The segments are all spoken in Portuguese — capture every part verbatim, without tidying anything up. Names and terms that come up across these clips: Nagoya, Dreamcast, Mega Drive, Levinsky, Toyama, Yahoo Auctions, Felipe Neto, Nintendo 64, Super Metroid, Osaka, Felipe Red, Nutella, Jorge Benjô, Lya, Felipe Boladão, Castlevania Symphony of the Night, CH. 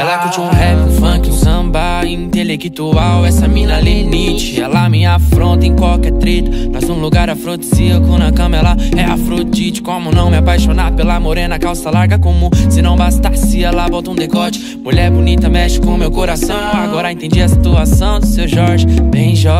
Ela curte um rap, um funk, um samba intelectual. Essa mina limite, ela me afronta em qualquer treta. Nós num lugar afrodisíaco, na cama ela é Afrodite. Como não me apaixonar pela morena, calça larga comum. Se não bastasse, ela bota um decote. Mulher bonita mexe com meu coração. Agora entendi a situação do seu Jorge Benjô.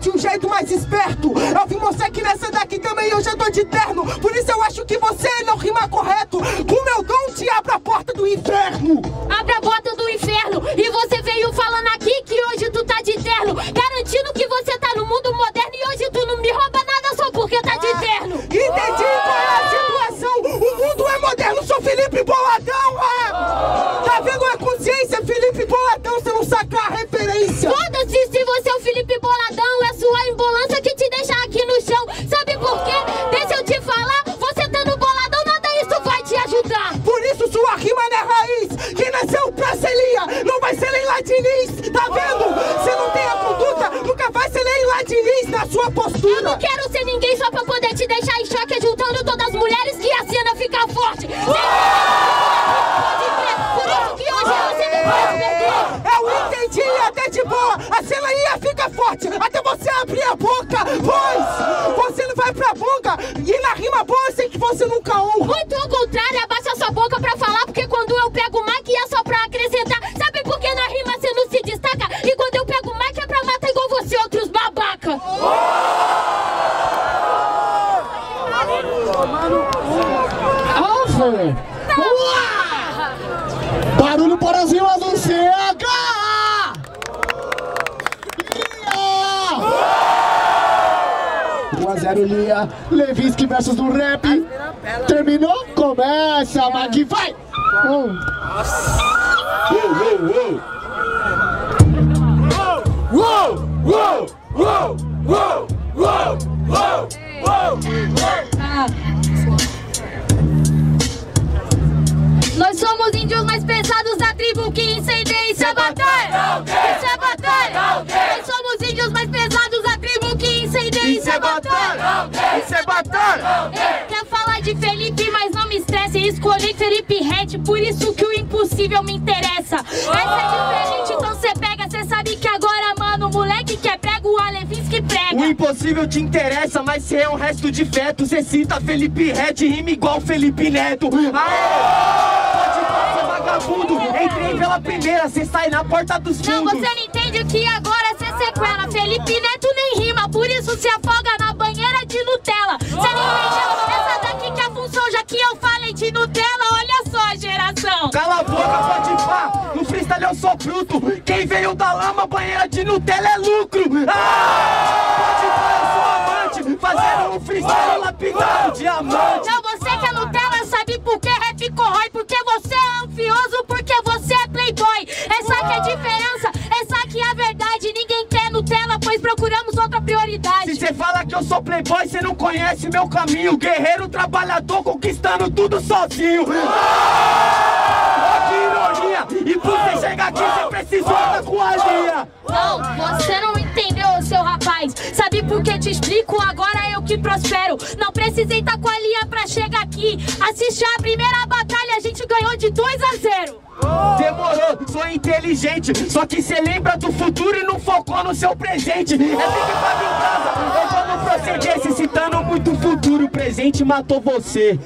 De um jeito mais esperto, eu vim mostrar que nessa daqui também eu já tô de terno. Por isso eu acho que você não rima correto. Com meu dom te abre a porta do inferno. Abre a porta do inferno. E você veio falando aqui que hoje tu tá de terno, garantindo que você tá no mundo moderno. E hoje tu não me rouba nada só porque tá de terno. ah, Entendi qual é a situação. O mundo é moderno, sou Felipe Boladão. ah. Tá vendo a consciência, Felipe Boladão? Você não saca a referência. Foda-se se você é o Felipe Boladão. Não vai ser Lya, tá vendo? Você não tem a conduta, nunca vai ser Lya na sua postura. Eu não quero ser ninguém só pra poder te deixar em choque, juntando todas as mulheres que a cena fica forte. Por isso que hoje você não pode perder. Eu entendi, até de boa, a cena ia ficar forte, até você abrir a boca, pois você não vai pra boca, e na rima boa eu sei que você nunca honra. Muito ao contrário, abaixa sua boca pra falar, porque quando eu pego o mic é só pra acrescentar. Barulho para as rimas do C H! Lya! um a zero Lya, Levinsky versus do rap. Terminou? Começa, é. Mag vai! Um. Uou, uou, uou, uou, uou, uou, nós somos índios mais pesados da tribo que incendeia. Isso é batalha! Isso é batalha! Nós somos índios mais pesados da tribo que incendeia. Isso é batalha! Isso é batalha! Quer falar de Felipe, mas não me estresse. Escolhi Felipe Red, por isso que o impossível me interessa. Essa é diferente, então cê pega, cê sabe que agora, mano, o moleque que é prego, o Levinsky prega. O impossível te interessa, mas cê é um resto de feto. Cê cita Felipe Red, rima igual Felipe Neto. Aê! Entrei pela primeira, cê sai na porta dos fundos. Não, você não entende que agora cê sequela. Felipe Neto nem rima, por isso se afoga na banheira de Nutella. Cê não entende essa daqui que a função, já que eu falei de Nutella, olha só a geração. Cala a boca, pode pá, no freestyle eu sou bruto. Quem veio da lama, banheira de Nutella é lucro. Ah, pode pá, eu sou amante, fazendo um freestyle lapidado, diamante. Não, você que é Nutella sabe por que rap corrói, porque você é anfioso, porque você é playboy. Essa que é a diferença, essa que é a verdade. Ninguém quer Nutella, pois procuramos outra prioridade. Se você fala que eu sou playboy, você não conhece meu caminho. Guerreiro, trabalhador, conquistando tudo sozinho. Ah, que ironia, e por você chegar aqui, você precisou da coalia. Não, você não entendeu, seu rapaz. Sabe por que te explico? Agora eu que prospero. Não precisei tá com a Lya pra chegar aqui. Assiste a primeira batalha, a gente ganhou de dois a zero. Demorou, sou inteligente. Só que cê lembra do futuro e não focou no seu presente. É bem que tava em casa, eu vou no procedência, citando muito futuro. O presente matou você.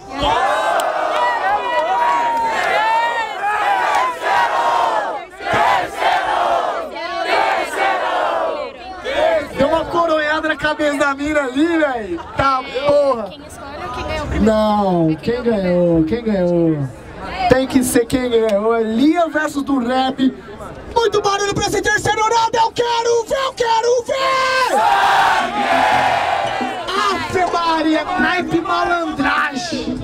Cabeça da mina ali, velho. Tá, porra. Quem escolhe ou quem ganhou primeiro? Não, quem ganhou, quem ganhou. Tem que ser quem ganhou. Lya versus do rap. Muito barulho pra esse terceiro round. Eu quero ver, eu quero ver! Ave Maria, naipe malandragem.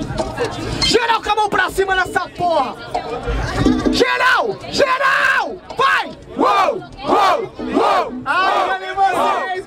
Geral com a mão pra cima nessa porra. Geral, geral! Vai! Uou, uou, uou! Ai, cadê vocês,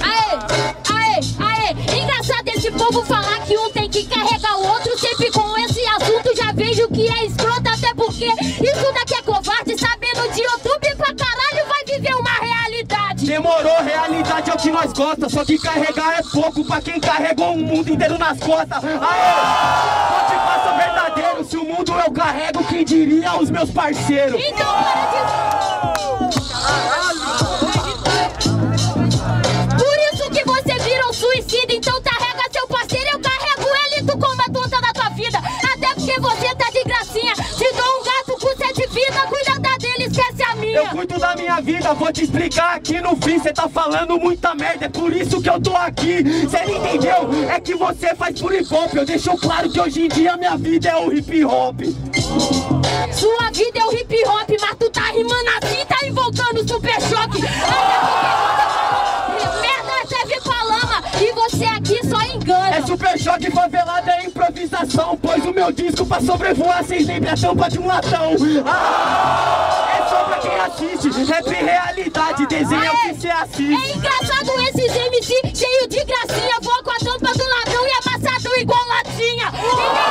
Aê, aê, aê. Engraçado esse povo falar que um tem que carregar o outro. Sempre com esse assunto já vejo que é escroto. Até porque isso daqui é covarde. Sabendo de YouTube pra caralho vai viver uma realidade. Demorou, realidade é o que nós gosta. Só que carregar é pouco pra quem carregou o mundo inteiro nas costas. Aê! Se o mundo eu carrego, quem diria os meus parceiros? Então para de... Por isso que você vira um suicida, então carrega seu parceiro, eu carrego ele e tu como a tonta da tua vida. Até porque você tá de gracinha, se dou um gato com sete vidas, cuida da dele, esquece a minha. Eu cuido da minha vida, vou te explicar aqui no fim, cê tá falando muita merda, é por isso que eu tô aqui. Cê não entendeu? É que você faz por hip-hop, eu deixo claro que hoje em dia minha vida é o hip-hop. Sua vida é o hip-hop, mas tu tá rimando assim, tá invocando super choque. Merda, serve pra lama, e você aqui só engana. É super choque, favelada é improvisação, pois o meu disco pra sobrevoar, cês lembram a tampa de um latão. Ah! Quem assiste, rap realidade, desenha o que cê assiste. É engraçado esses M C cheio de gracinha, voa com a tampa do ladrão e amassado igual latinha. Entendeu?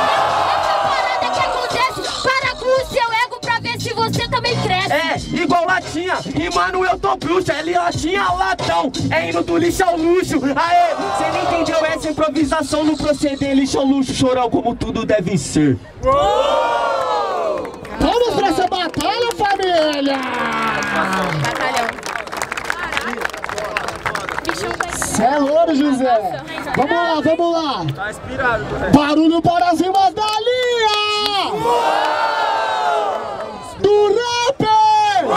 Essa parada que acontece, para com o seu ego pra ver se você também cresce. É, igual latinha, e mano eu tô bruxa, é latinha latão, é indo do lixo ao luxo. Aê, cê não entendeu essa improvisação no proceder, lixo ao luxo, chorão como tudo deve ser. Vamos pra essa batalha, família! Cê é louro, José! Vamos lá, vamos lá! Tá inspirado, José! Barulho para as rimas da Lya! Uou! Do rap! Uou!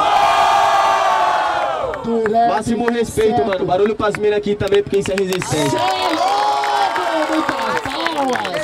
Do rap! Máximo respeito, certo, mano! Barulho pras minas aqui também, porque isso é resistência! Cê é louco! Muitas palmas!